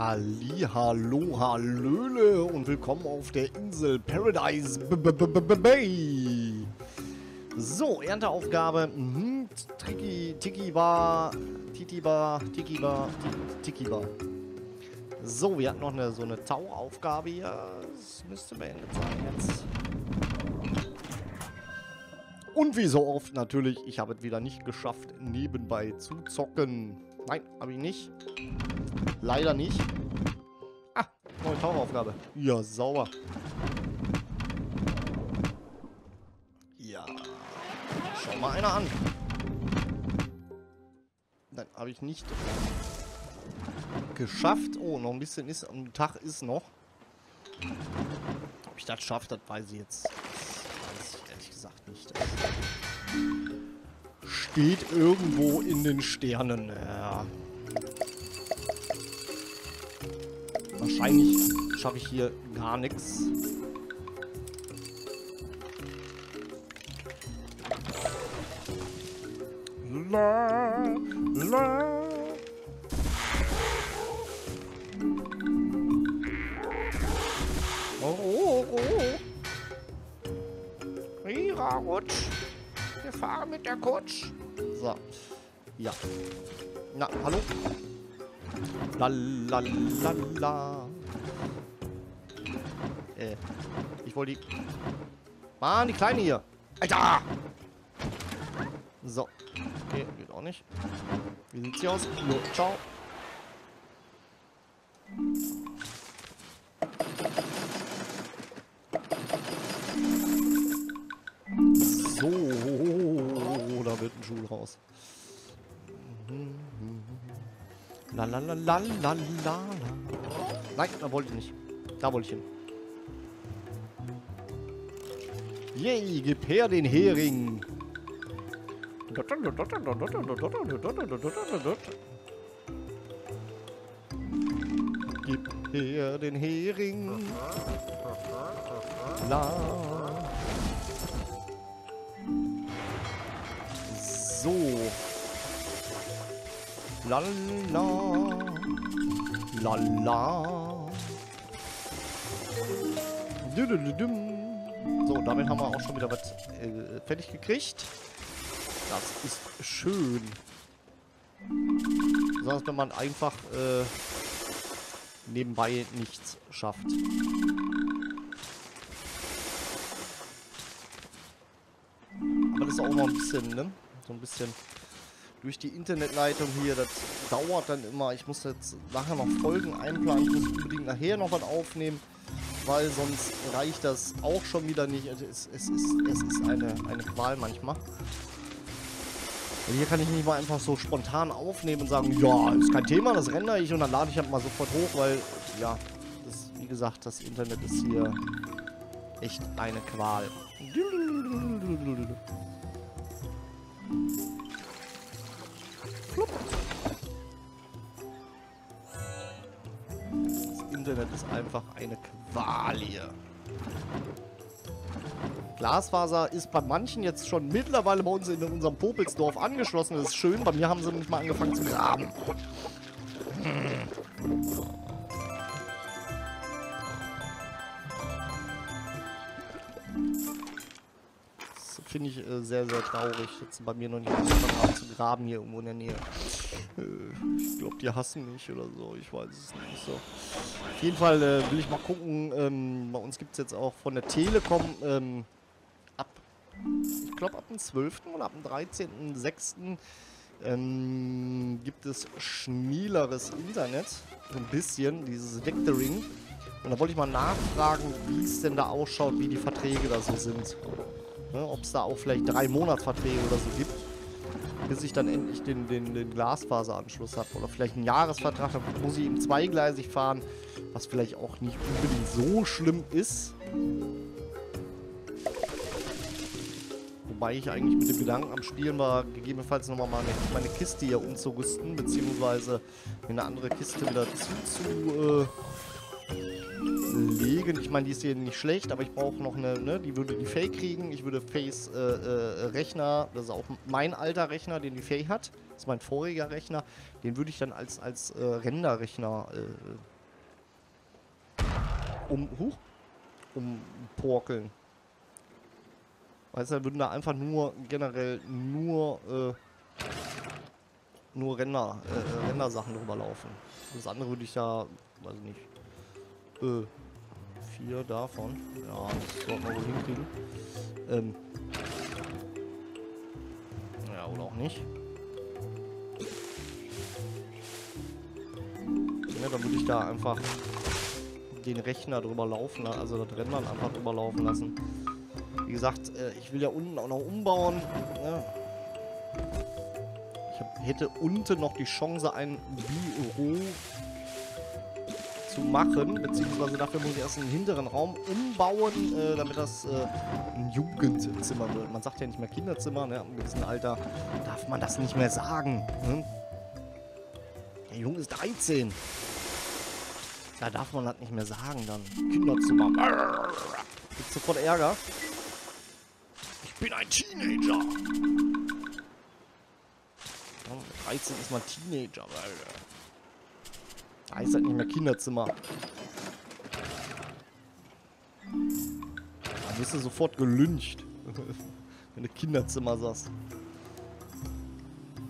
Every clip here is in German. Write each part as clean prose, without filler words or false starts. Hallihallo, hallöle und willkommen auf der Insel Paradise B-B-B-B-Bay. So, Ernteaufgabe. Tiki war. So, wir hatten noch so eine Tauaufgabe hier. Das müsste beendet sein jetzt. Und wie so oft natürlich, ich habe es wieder nicht geschafft, nebenbei zu zocken. Nein, habe ich nicht. Leider nicht. Ah, neue Tauchaufgabe. Ja, sauber. Ja. Schau mal einer an. Nein, habe ich nicht geschafft. Oh, noch ein bisschen ist am Tag ist noch. Ob ich das schaffe, das weiß ich jetzt. Das weiß ich ehrlich gesagt nicht. Das steht irgendwo in den Sternen. Ja. Wahrscheinlich schaffe ich hier gar nichts. La, la. Oh, oh, oh. Rira, Rutsch. Wir fahren mit der Kutsch. So. Ja. Na, hallo? La, la, la, la. Ich wollte die... Mann, die Kleine hier. Alter! So. Okay, geht auch nicht. Wie sieht's hier aus? Jo, ciao. So, da wird ein Schuh raus. La la la la la la. Nein, da wollte ich nicht. Da wollte ich hin. Yay, gib her den Hering. Gib her den Hering. La. So. La la la la. So, damit haben wir auch schon wieder was fertig gekriegt. Das ist schön. Besonders wenn man einfach nebenbei nichts schafft. Aber das ist auch mal ein bisschen, ne? So ein bisschen. Durch die Internetleitung hier, das dauert dann immer. Ich muss jetzt nachher noch Folgen einplanen. Ich muss unbedingt nachher noch was aufnehmen, weil sonst reicht das auch schon wieder nicht. Es ist eine Qual manchmal. Und hier kann ich nicht mal einfach so spontan aufnehmen und sagen, ja, ist kein Thema, das rendere ich und dann lade ich halt mal sofort hoch, weil, ja, das, wie gesagt, das Internet ist hier echt eine Qual. Das Internet ist einfach eine Qual hier. Glasfaser ist bei manchen jetzt schon mittlerweile bei uns in unserem Popelsdorf angeschlossen. Das ist schön, bei mir haben sie nicht mal angefangen zu graben. Finde ich sehr, sehr traurig. Jetzt bei mir noch nicht angefangen zu graben hier irgendwo in der Nähe. Ich glaube, die hassen mich oder so. Ich weiß es nicht so. Auf jeden Fall will ich mal gucken. Bei uns gibt es jetzt auch von der Telekom ich glaube, ab dem 12. oder ab dem 13.06. Gibt es schmieleres Internet. So ein bisschen, dieses Vectoring. Und da wollte ich mal nachfragen, wie es denn da ausschaut, wie die Verträge da so sind. Ne, ob es da auch vielleicht 3-Monats-Verträge oder so gibt, bis ich dann endlich den Glasfaseranschluss habe. Oder vielleicht einen Jahresvertrag, dann muss ich eben zweigleisig fahren, was vielleicht auch nicht unbedingt so schlimm ist. Wobei ich eigentlich mit dem Gedanken am Spielen war, gegebenenfalls nochmal meine Kiste hier umzurüsten, beziehungsweise eine andere Kiste wieder legen. Ich meine, die ist hier nicht schlecht, aber ich brauche noch eine, ne? Die würde die Fay kriegen. Ich würde Fays Rechner, das ist auch mein alter Rechner, den die Fay hat, ist mein voriger Rechner. Den würde ich dann als Renderrechner umporkeln. Weißt du, dann würden da einfach nur generell nur Render-Sachen drüber laufen. Das andere würde ich da, weiß ich nicht, 4 davon. Ja, das sollten wir wohl hinkriegen. Ja, oder auch nicht. Ja, dann würde ich da einfach den Rechner drüber laufen, also das Rendern einfach drüber laufen lassen. Wie gesagt, ich will ja unten auch noch umbauen. Ne? Hätte unten noch die Chance, ein Büro zu machen, beziehungsweise dafür muss ich erst einen hinteren Raum umbauen, damit das ein Jugendzimmer wird. Man sagt ja nicht mehr Kinderzimmer, ne? Im gewissen Alter darf man das nicht mehr sagen. Ne? Der Junge ist 13. Da darf man das nicht mehr sagen dann. Kinderzimmer. Gibt sofort Ärger. Ich bin ein Teenager. 13 ist man Teenager, da heißt halt nicht mehr Kinderzimmer. Da wirst du sofort gelyncht, wenn du Kinderzimmer sagst.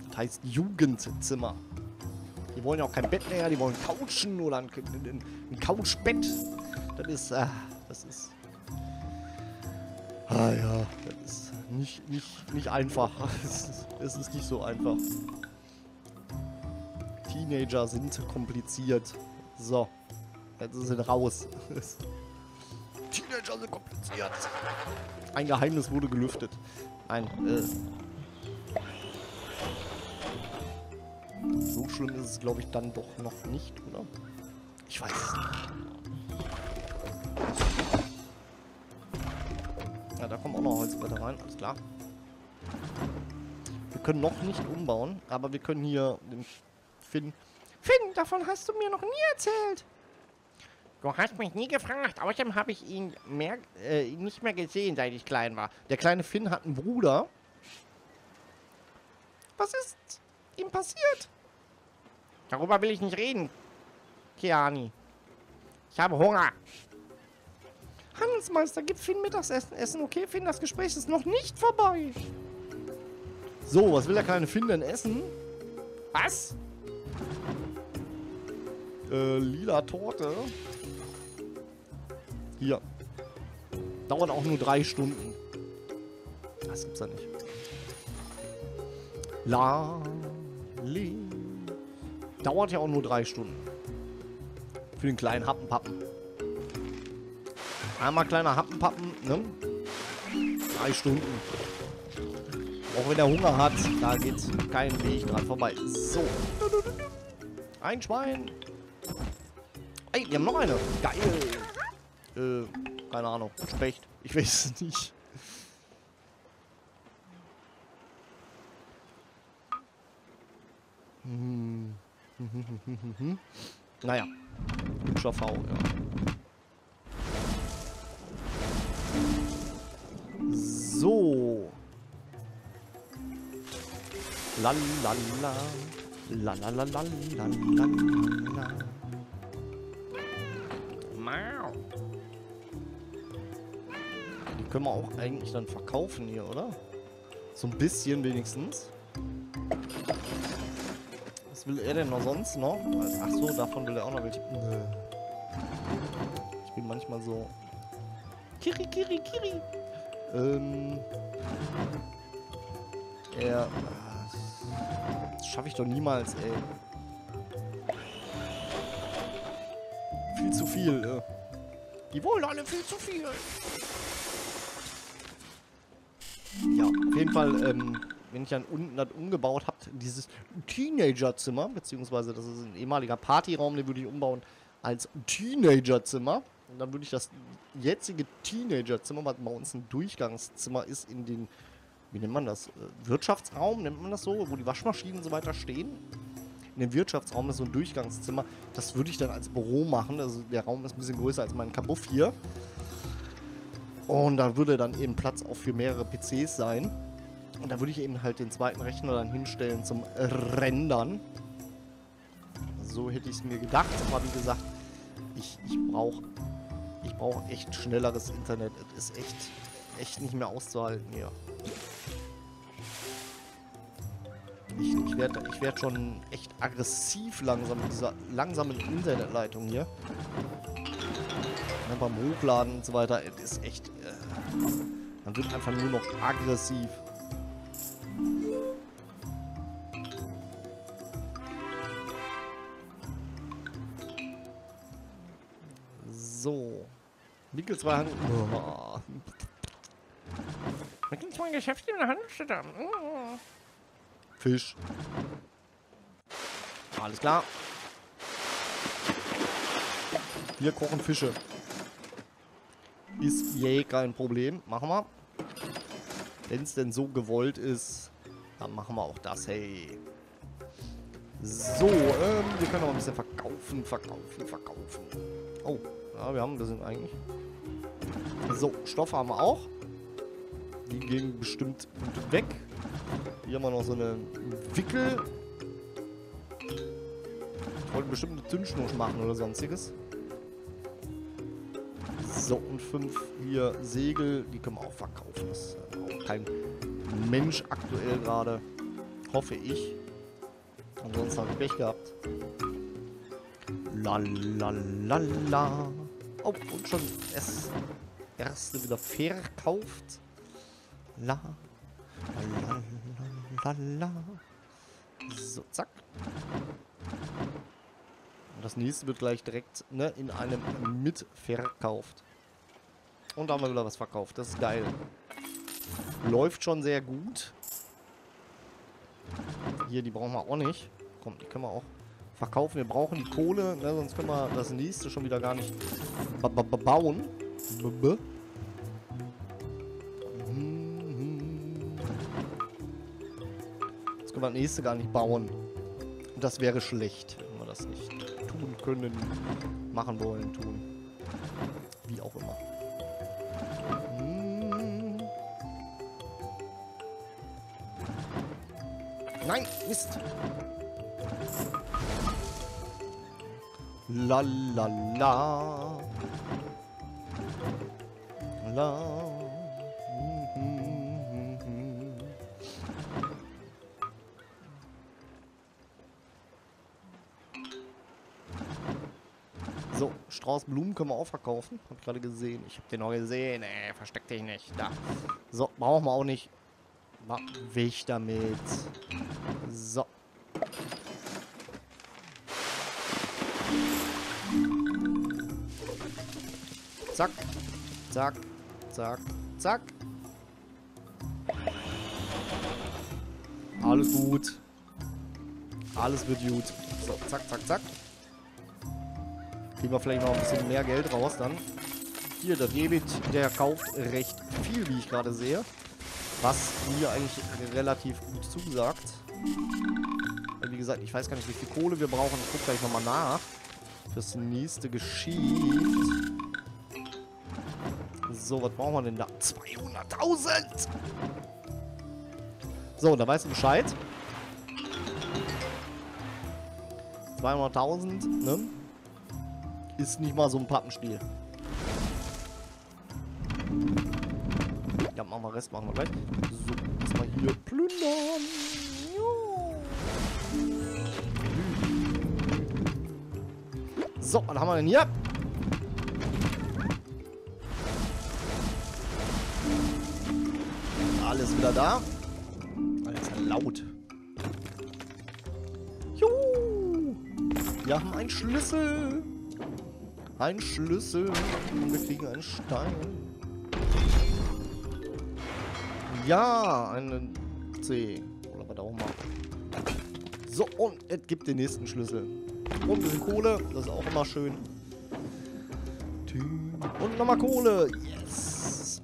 Das heißt Jugendzimmer. Die wollen ja auch kein Bett mehr, die wollen Couchen oder ein Couchbett. Das ist... Ah ja, das ist nicht einfach. Es ist nicht so einfach. Teenager sind kompliziert. So, jetzt sind sie raus. Teenager sind kompliziert. Ein Geheimnis wurde gelüftet. Nein, so schlimm ist es, glaube ich, dann doch noch nicht, oder? Ich weiß es nicht. Ja, da kommen auch noch Holzbretter rein, alles klar. Wir können noch nicht umbauen, aber wir können hier den Finn, davon hast du mir noch nie erzählt. Du hast mich nie gefragt. Außerdem habe ich ihn nicht mehr gesehen, seit ich klein war. Der kleine Finn hat einen Bruder. Was ist ihm passiert? Darüber will ich nicht reden, Keani. Ich habe Hunger. Handelsmeister, gib Finn Mittagessen. Okay, Finn, das Gespräch ist noch nicht vorbei. So, was will der kleine Finn denn essen? Was? Lila Torte. Hier. Dauert auch nur 3 Stunden. Das gibt's ja nicht. Dauert ja auch nur 3 Stunden. Für den kleinen Happenpappen. Einmal kleiner Happenpappen, ne? 3 Stunden. Auch wenn er Hunger hat, da geht's keinen Weg dran vorbei. So. Ein Schwein. Ey, wir haben noch eine. Geil. Keine Ahnung. Specht. Ich weiß es nicht. Naja. Hübscher V, ja. So. La la la. La la la la la la la. Die können wir auch eigentlich dann verkaufen hier, oder? So ein bisschen wenigstens. Was will er denn noch sonst noch? Ach so, davon will er auch noch welche. Ich bin manchmal so. Kiri. Das schaffe ich doch niemals, ey. Viel zu viel, Die wollen alle viel zu viel. Ja, auf jeden Fall, wenn ich dann unten das umgebaut habe, dieses Teenagerzimmer, beziehungsweise das ist ein ehemaliger Partyraum, den würde ich umbauen als Teenagerzimmer. Und dann würde ich das jetzige Teenagerzimmer, was bei uns ein Durchgangszimmer ist, in den, wie nennt man das, Wirtschaftsraum, nennt man das so, wo die Waschmaschinen und so weiter stehen. In dem Wirtschaftsraum ist so ein Durchgangszimmer. Das würde ich dann als Büro machen. Also der Raum ist ein bisschen größer als mein Kabuff hier. Und da würde dann eben Platz auch für mehrere PCs sein. Und da würde ich eben halt den zweiten Rechner dann hinstellen zum Rendern. So hätte ich es mir gedacht. Aber wie gesagt, ich brauch echt schnelleres Internet. Es ist echt nicht mehr auszuhalten hier. Ich werd schon echt aggressiv langsam mit dieser langsamen Internetleitung hier. Dann beim Hochladen und so weiter. Es ist echt... man wird einfach nur noch aggressiv. So. Mikkel 2 Hand... Oh. Mikkel 2 Geschäft in der Handelsstätte. Oh. Fisch. Alles klar. Wir kochen Fische. Ist je kein Problem. Machen wir. Wenn es denn so gewollt ist, dann machen wir auch das. Hey. So, wir können noch ein bisschen verkaufen. Oh, ja, wir haben ein bisschen eigentlich. So, Stoff haben wir auch. Die gehen bestimmt gut weg. Hier haben wir noch so eine Wickel. Ich wollte bestimmt eine Zündschnur machen oder sonstiges. So, und 5 hier Segel, die können wir auch verkaufen. Das ist auch kein Mensch aktuell gerade. Hoffe ich. Ansonsten habe ich Pech gehabt. Lalalala. Oh, und schon das erste wieder verkauft. La. Lalalala. So, zack. Und das nächste wird gleich direkt in einem mit verkauft. Und da haben wir wieder was verkauft. Das ist geil. Läuft schon sehr gut. Hier, die brauchen wir auch nicht. Komm, die können wir auch verkaufen. Wir brauchen die Kohle, sonst können wir das nächste schon wieder gar nicht bauen. Jetzt können wir das nächste gar nicht bauen. Und das wäre schlecht, wenn wir das nicht tun können, machen wollen, tun. Wie auch immer. Nein, Mist. La la la. La. So, Straußblumen können wir auch verkaufen. Hab gerade gesehen. Ich habe den noch gesehen. Ey, versteck dich nicht. Da. So, brauchen wir auch nicht. Weg damit. So. Zack. Zack. Zack. Zack. Alles gut. Alles wird gut. So, zack, zack, zack. Kriegen wir vielleicht noch ein bisschen mehr Geld raus dann. Hier, der David, der kauft recht viel, wie ich gerade sehe. Was mir eigentlich relativ gut zusagt. Wie gesagt, ich weiß gar nicht, wie viel Kohle wir brauchen. Ich gucke gleich nochmal nach. Das nächste geschieht. So, was brauchen wir denn da? 200.000! So, da weißt du Bescheid. 200.000, ne? Ist nicht mal so ein Pappenspiel. Ja, machen wir Rest, machen wir gleich. So, erstmal hier plündern. Jo. So, was haben wir denn hier? Alles wieder da. Alles laut. Juhu. Wir haben einen Schlüssel. Ein Schlüssel und wir kriegen einen Stein. Ja, einen C. Oder was auch mal. So, und es gibt den nächsten Schlüssel. Und ein bisschen Kohle, das ist auch immer schön. Und nochmal Kohle. Yes.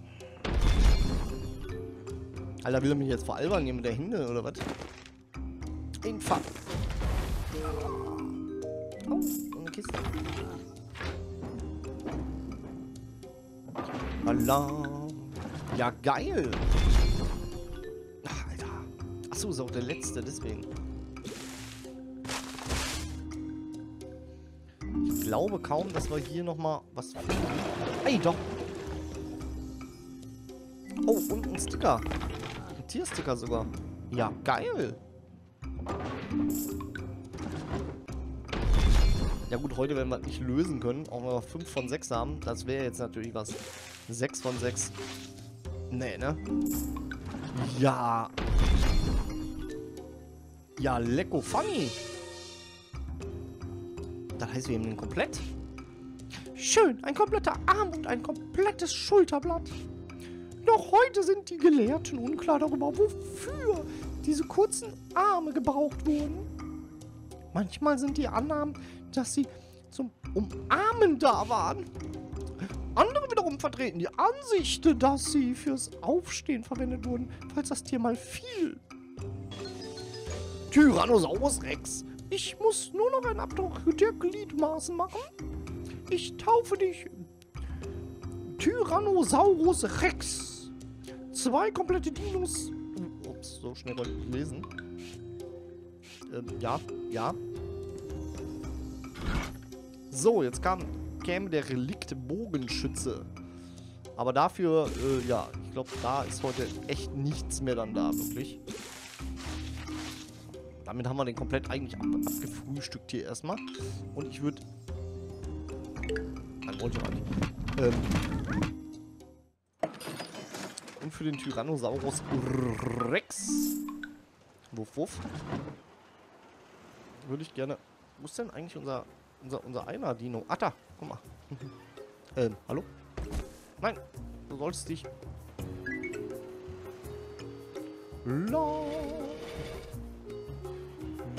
Alter, will er mich jetzt veralbern hier mit der Hände oder was? In Fuck. Oh, eine Kiste. Ja, geil. Ach, Achso, ist auch der letzte, deswegen. Ich glaube kaum, dass wir hier nochmal was finden. Ey, doch! Oh, und ein Sticker. Ein Tiersticker sogar. Ja, geil! Ja gut, heute werden wir das nicht lösen können, auch wenn wir 5 von 6 haben. Das wäre jetzt natürlich was. 6 von 6. Nee, ne? Ja. Ja, lecko funny. Das heißt, wir haben den komplett. Schön, ein kompletter Arm und ein komplettes Schulterblatt. Noch heute sind die Gelehrten unklar darüber, wofür diese kurzen Arme gebraucht wurden. Manchmal sind die Annahmen, dass sie zum Umarmen da waren. Andere wiederum vertreten die Ansicht, dass sie fürs Aufstehen verwendet wurden, falls das Tier mal fiel. Tyrannosaurus Rex, ich muss nur noch einen Abdruck der Gliedmaßen machen. Ich taufe dich Tyrannosaurus Rex. 2 komplette Dinos. Ups, so schnell wollte ich lesen. Ja. So, jetzt käme der Relikt Bogenschütze. Aber dafür, ja, ich glaube, da ist heute echt nichts mehr dann da, wirklich. Damit haben wir den komplett eigentlich abgefrühstückt hier erstmal. Und ich würde... Nein, wollte ich nicht. Und für den Tyrannosaurus Rex. Wuff, wuff. Würde ich gerne... Wo ist denn eigentlich unser Einradino? Ach da, guck mal. Hallo? Nein, du sollst dich... La.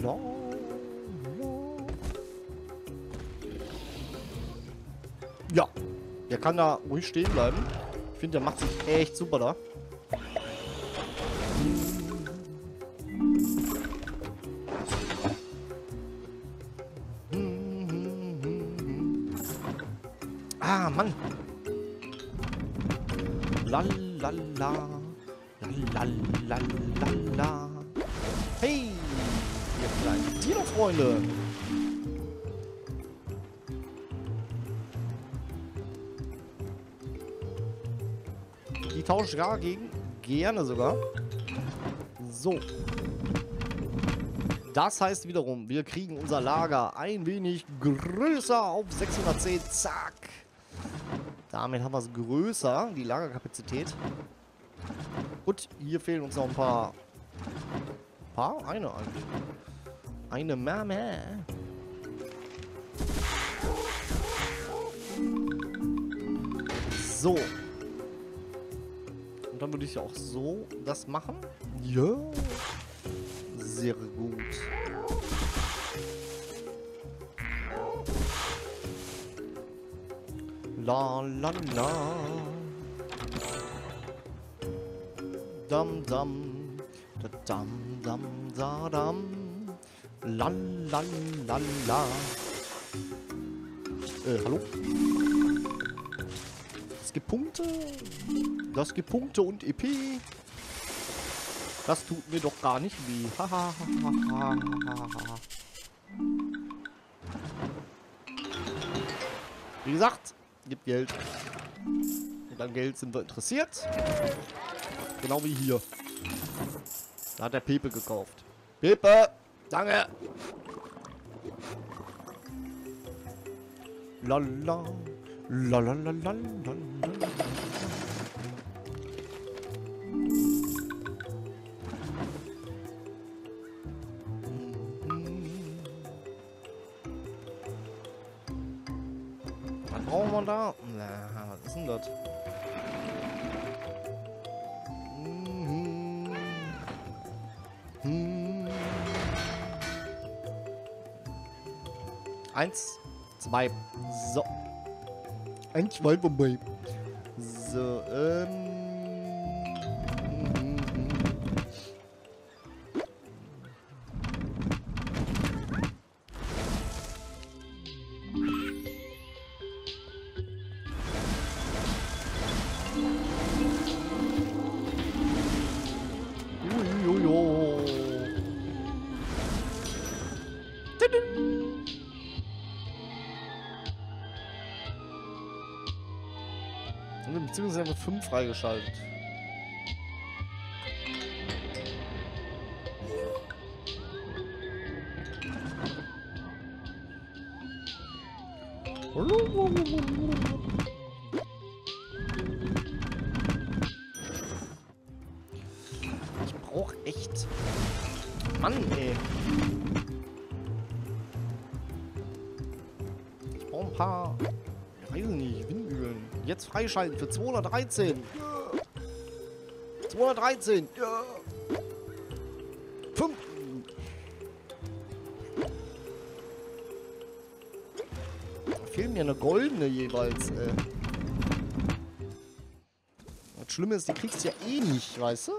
La. La. Ja, der kann da ruhig stehen bleiben. Ich finde, der macht sich echt super da. Ah, Mann. La la la. La la la la. Hey, ihr kleinen Dino-Freunde. Die tausche ich gar gegen. Gerne sogar. So. Das heißt wiederum, wir kriegen unser Lager ein wenig größer auf 610. Zack. Damit haben wir es größer, die Lagerkapazität. Und hier fehlen uns noch ein paar. Eine eigentlich. Eine Mama. So. Und dann würde ich ja auch so das machen. Ja. Sehr gut. La la la. Dam dam. Da dam dam da dam. La la la la. Hallo? Es gibt Punkte. Das gibt Punkte und EP. Das tut mir doch gar nicht weh. Haha. Wie gesagt. Gibt Geld. Und an Geld sind wir interessiert. Genau wie hier. Da hat der Pepe gekauft. Pepe! Danke! Lala. Lala. Lala. Brauchen wir da? Na, was ist denn das? Eins, zwei, so. Ein, zwei vorbei. So, Und beziehungsweise haben wir 5 freigeschaltet. Ich brauch echt... Mann, ey. Ich brauch ein paar... Ich weiß nicht, Windmühlen. Jetzt freischalten für 213. Ja. 213. Ja. 5. Fehlen mir eine goldene jeweils, ey. Das Schlimme ist, die kriegst du ja eh nicht, weißt du?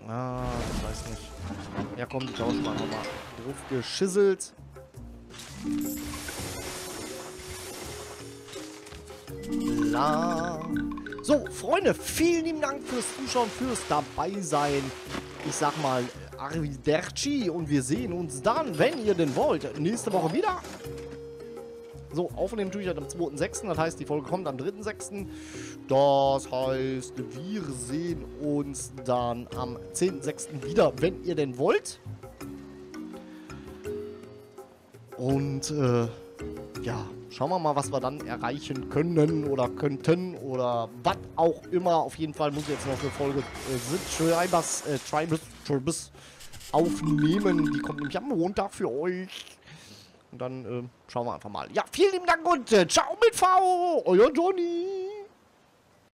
Naja. Ah, ich weiß nicht. Ja komm, die tauschen wir nochmal. Drauf geschisselt. La. So, Freunde, vielen lieben Dank fürs Zuschauen, fürs Dabeisein. Ich sag mal... Arrivederci und wir sehen uns dann, wenn ihr denn wollt, nächste Woche wieder. So, aufnehmen tue ich halt am 2.6. Das heißt, die Folge kommt am 3.6. Das heißt, wir sehen uns dann am 10.6. wieder, wenn ihr denn wollt. Und, ja, schauen wir mal, was wir dann erreichen können oder könnten oder was auch immer. Auf jeden Fall muss ich jetzt noch eine Folge Tribus aufnehmen. Die kommt nämlich am Montag für euch. Und dann schauen wir einfach mal. Ja, vielen lieben Dank und ciao mit V. Euer Johnny.